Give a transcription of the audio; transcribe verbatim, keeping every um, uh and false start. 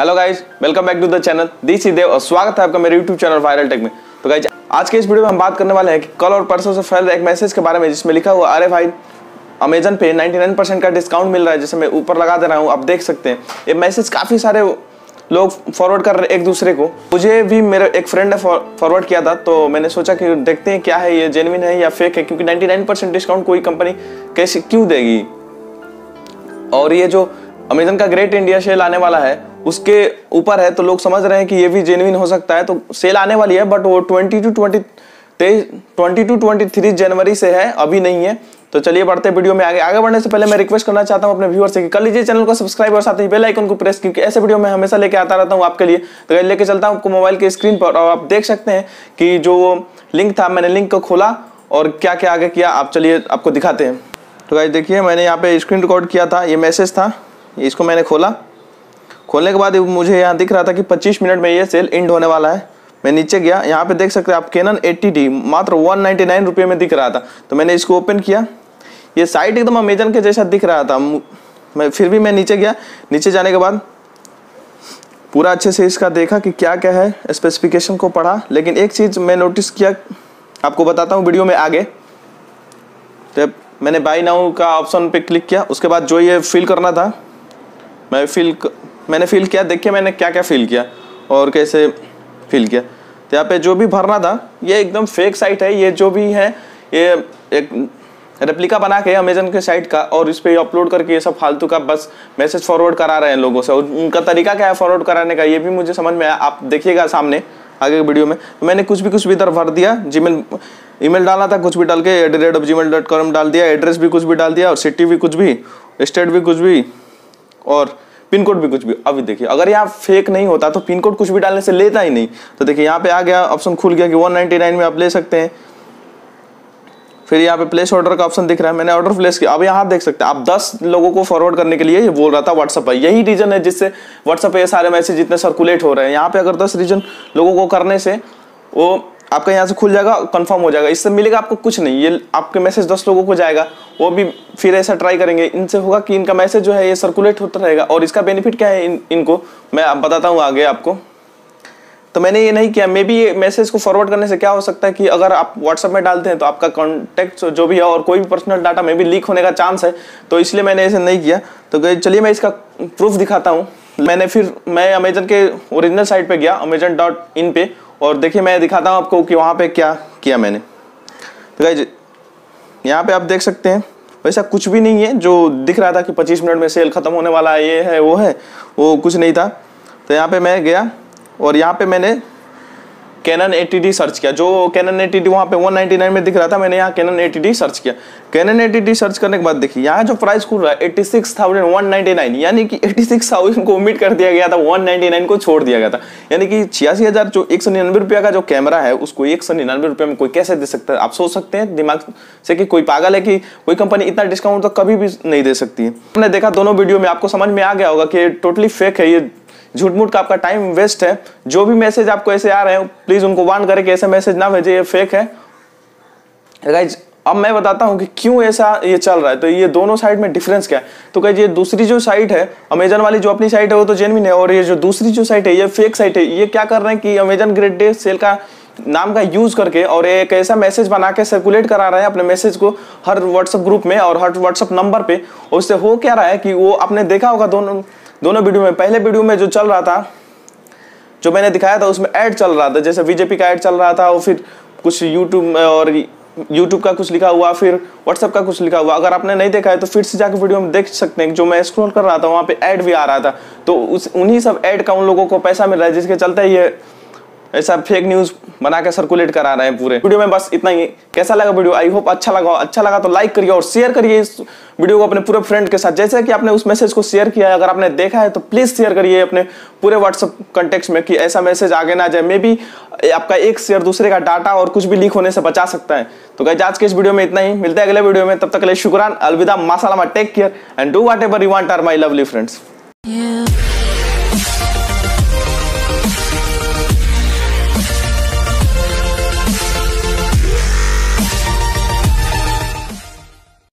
Hello guys, welcome back to the channel. This is Dev और स्वागत है आपका मेरे यूट्यूब चैनल वायरल टेक में। तो गाइज, आज के इस वीडियो में हम बात करने वाले हैं कि कल और परसों से फैल रहा एक मैसेज के बारे में, जिसमें लिखा हुआ अरे भाई अमेजन पे निन्यानवे परसेंट का डिस्काउंट मिल रहा है, जैसे मैं ऊपर लगा दे रहा हूँ, आप देख सकते हैं। ये मैसेज काफ़ी सारे लोग फॉरवर्ड कर रहे एक दूसरे को। मुझे भी मेरा एक फ्रेंड ने फॉरवर्ड किया था, तो मैंने सोचा कि देखते हैं क्या है, ये जेन्युइन है या फेक है, क्योंकि निन्यानवे परसेंट डिस्काउंट कोई कंपनी कैसे क्यों देगी। और ये जो अमेजन का ग्रेट इंडिया सेल आने वाला है उसके ऊपर है, तो लोग समझ रहे हैं कि ये भी जेन्युइन हो सकता है। तो सेल आने वाली है, बट वो ट्वेंटी टू ट्वेंटी तेईस ट्वेंटी टू ट्वेंटी थ्री जनवरी से है, अभी नहीं है। तो चलिए बढ़ते वीडियो में आगे। आगे बढ़ने से पहले मैं रिक्वेस्ट करना चाहता हूँ अपने व्यूअर्स से कि कर लीजिए चैनल को सब्सक्राइब और साथ ही बेल आइकन को प्रेस, क्योंकि ऐसे वीडियो मैं हमेशा लेके आता रहता हूँ आपके लिए। तो लेके चलता हूँ आपको मोबाइल के स्क्रीन पर, और आप देख सकते हैं कि जो लिंक था, मैंने लिंक को खोला और क्या क्या आगे किया, आप चलिए आपको दिखाते हैं। तो गाइस देखिए, मैंने यहाँ पे स्क्रीन रिकॉर्ड किया था, ये मैसेज था, इसको मैंने खोला। खोलने के बाद मुझे यहाँ दिख रहा था कि पच्चीस मिनट में ये सेल एंड होने वाला है। मैं नीचे गया, यहाँ पे देख सकते हैं आप कैनन अस्सी डी मात्र एक सौ निन्यानवे रुपये में दिख रहा था। तो मैंने इसको ओपन किया, ये साइट एकदम अमेजन के जैसा दिख रहा था। मैं फिर भी मैं नीचे गया, नीचे जाने के बाद पूरा अच्छे से इसका देखा कि क्या क्या है, स्पेसिफिकेशन को पढ़ा। लेकिन एक चीज़ मैं नोटिस किया, आपको बताता हूँ वीडियो में आगे। तो मैंने बाय नाउ का ऑप्शन पे क्लिक किया, उसके बाद जो ये फिल करना था मैं फिल मैंने फिल किया। देखिए मैंने क्या क्या फिल किया और कैसे फिल किया। तो यहाँ पे जो भी भरना था, ये एकदम फेक साइट है, ये जो भी है ये एक रेप्लिका बना के अमेजन के साइट का, और इस पर अपलोड करके ये सब फालतू का बस मैसेज फॉरवर्ड करा रहे हैं लोगों से। और उनका तरीका क्या है फॉरवर्ड कराने का, ये भी मुझे समझ में आया, आप देखिएगा सामने आगे वीडियो में। तो मैंने कुछ भी कुछ भी इधर भर दिया, जीमेल ईमेल डाला था, कुछ भी डाल के at the rate of Gmail dot com डाल दिया, एड्रेस भी कुछ भी डाल दिया, और सिटी भी कुछ भी, स्टेट भी कुछ भी, और पिन कोड भी कुछ भी। अभी देखिए, अगर यहाँ फेक नहीं होता तो पिन कोड कुछ भी डालने से लेता ही नहीं। तो देखिए यहाँ पे आ गया ऑप्शन, खुल गया कि एक सौ निन्यानवे में आप ले सकते हैं। फिर यहाँ पे प्लेस ऑर्डर का ऑप्शन दिख रहा है, मैंने ऑर्डर प्लेस किया। अब यहाँ देख सकते हैं आप दस लोगों को फॉरवर्ड करने के लिए ये बोल रहा था व्हाट्सएप पर। यही रीजन है जिससे व्हाट्सएप पर ये सारे मैसेज इतने सर्कुलेट हो रहे हैं। यहाँ पे अगर दस रीजन लोगों को करने से वो आपका यहाँ से खुल जाएगा, कंफर्म हो जाएगा, इससे मिलेगा आपको कुछ नहीं। ये आपके मैसेज दस लोगों को जाएगा, वो भी फिर ऐसा ट्राई करेंगे। इनसे होगा कि इनका मैसेज जो है ये सर्कुलेट होता रहेगा। और इसका बेनिफिट क्या है इन इनको मैं आप बताता हूँ आगे आपको। तो मैंने ये नहीं किया। मे बी ये मैसेज को फॉरवर्ड करने से क्या हो सकता है कि अगर आप व्हाट्सएप में डालते हैं तो आपका कॉन्टैक्ट जो भी है और कोई भी पर्सनल डाटा मे भी लीक होने का चांस है, तो इसलिए मैंने ऐसे नहीं किया। तो चलिए मैं इसका प्रूफ दिखाता हूँ। मैंने फिर मैं अमेजन के ओरिजिनल साइट पर गया, अमेजन डॉट इन पे, और देखिए मैं दिखाता हूँ आपको कि वहाँ पे क्या किया मैंने। तो गाइज यहाँ पे आप देख सकते हैं, वैसा कुछ भी नहीं है जो दिख रहा था कि पच्चीस मिनट में सेल ख़त्म होने वाला है, ये है वो है, वो कुछ नहीं था। तो यहाँ पे मैं गया और यहाँ पे मैंने कैनन अस्सी डी सर्च किया। जो कैनन अस्सी डी वहाँ पे एक सौ निन्यानवे में दिख रहा था, मैंने यहाँ कैनन अस्सी डी सर्च किया। कैनन अस्सी डी सर्च करने के बाद देखिए यहाँ जो प्राइस खुल रहा है छियासी हज़ार एक सौ निन्यानवे, यानी कि छियासी हज़ार को ओमिट कर दिया गया था, एक सौ निन्यानवे को छोड़ दिया गया था। यानी कि छियासी हज़ार जो एक सौ निन्यानवे रुपये का जो कैमरा है उसको एक सौ निन्यानवे रुपये में कोई कैसे दे सकता है। आप सोच सकते हैं दिमाग से कि कोई पागल है कि कोई कंपनी इतना डिस्काउंट तो कभी भी नहीं दे सकती है। हमने देखा दोनों वीडियो में, आपको समझ में आ गया होगा कि टोटली फेक है, ये झूठ-मूठ का आपका टाइम वेस्ट है। जो भी मैसेज आपको ऐसे आ रहे हैं प्लीज उनको वार्न करें कि ऐसे मैसेज ना भेजें, ये फेक है। गाइज अब मैं बताता हूँ कि क्यों ऐसा ये चल रहा है, तो ये दोनों साइड में डिफरेंस क्या है। तो गाइज ये दूसरी जो साइट है अमेजन वाली, जो अपनी साइट है वो तो जेन्युइन है, और ये जो दूसरी जो साइट है ये फेक साइट है। ये क्या कर रहे हैं कि अमेजन ग्रेट डे सेल का नाम का यूज करके और एक ऐसा मैसेज बना के सर्कुलेट करा रहे हैं अपने मैसेज को हर व्हाट्सएप ग्रुप में और हर व्हाट्सएप नंबर पे। और उससे हो क्या रहा है कि वो आपने देखा होगा दोनों दोनों वीडियो में, पहले वीडियो में जो चल रहा था, जो मैंने दिखाया था, उसमें ऐड चल रहा था, जैसे बीजेपी का ऐड चल रहा था, और फिर कुछ यूट्यूब और यूट्यूब का कुछ लिखा हुआ, फिर व्हाट्सएप का कुछ लिखा हुआ। अगर आपने नहीं देखा है तो फिर से जाकर वीडियो में देख सकते हैं। जो मैं स्क्रॉल कर रहा था वहाँ पे ऐड भी आ रहा था, तो उस उन्हीं सब ऐड का उन लोगों को पैसा मिल रहा है, जिसके चलते ये ऐसा फेक न्यूज़ बना के सर्कुलेट करा रहे हैं। पूरे वीडियो में बस इतना ही। कैसा लगा वीडियो, आई होप अच्छा लगा। अच्छा लगा तो लाइक करिए और शेयर करिए इस वीडियो को अपने पूरे फ्रेंड के साथ, जैसे कि आपने उस मैसेज को शेयर किया है। अगर आपने देखा है तो प्लीज़ शेयर करिए अपने पूरे व्हाट्सअप कॉन्टेक्ट्स में कि ऐसा मैसेज आगे ना जाए। मे बी आपका एक शेयर दूसरे का डाटा और कुछ भी लीक होने से बचा सकता है। तो गाइस आज के इस वीडियो में इतना ही, मिलते हैं अगले वीडियो में। तब तक के लिए शुक्रान, अलविदा, मासलामा, take care and do whatever you want are my lovely friends.